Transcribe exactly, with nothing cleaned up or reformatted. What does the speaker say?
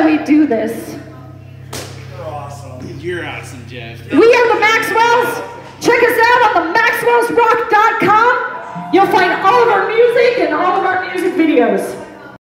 why we do this. We're awesome. You're awesome, Jeff. We are the Maxwells. Check us out on the Maxwells Rock dot com. You'll find all of our music and all of our music videos.